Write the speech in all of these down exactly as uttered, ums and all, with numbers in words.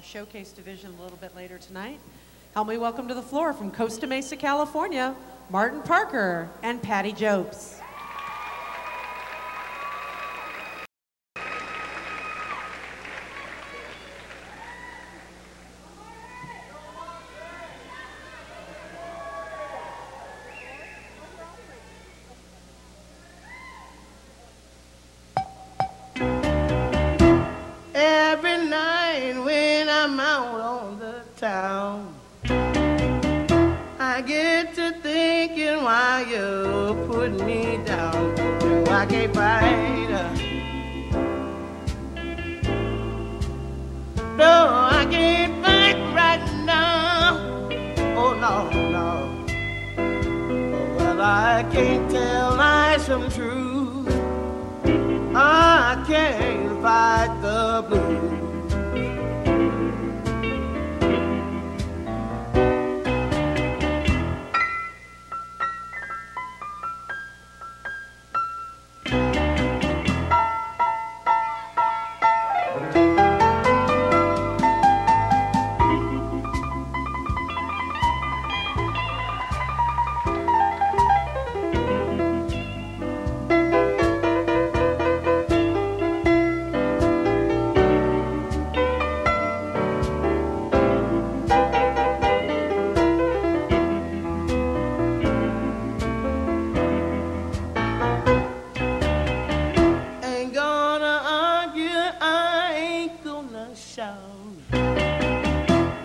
Our showcase division a little bit later tonight. Help me welcome to the floor from Costa Mesa, California, Martin Parker and Patty Jobst. Town. I get to thinking why you put me down. I can't fight her. No, I can't fight right now. Oh no, no. Well, I can't tell lies from truth. I can't fight the blues.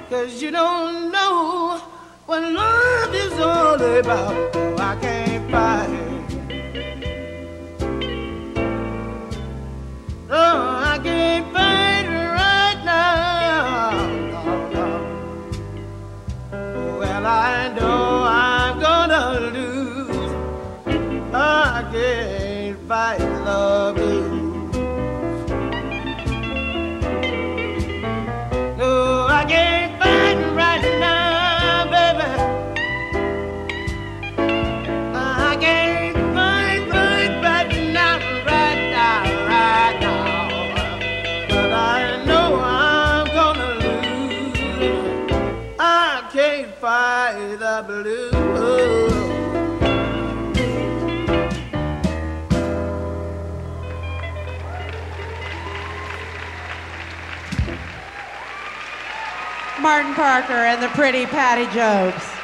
Cause you don't know what love is all about. So I can't fight it. No, I can't fight it right now. No, no. Well, I know I'm gonna lose. I can't fight love you. Fight the blue. Martin Parker and the pretty Patty Jobst.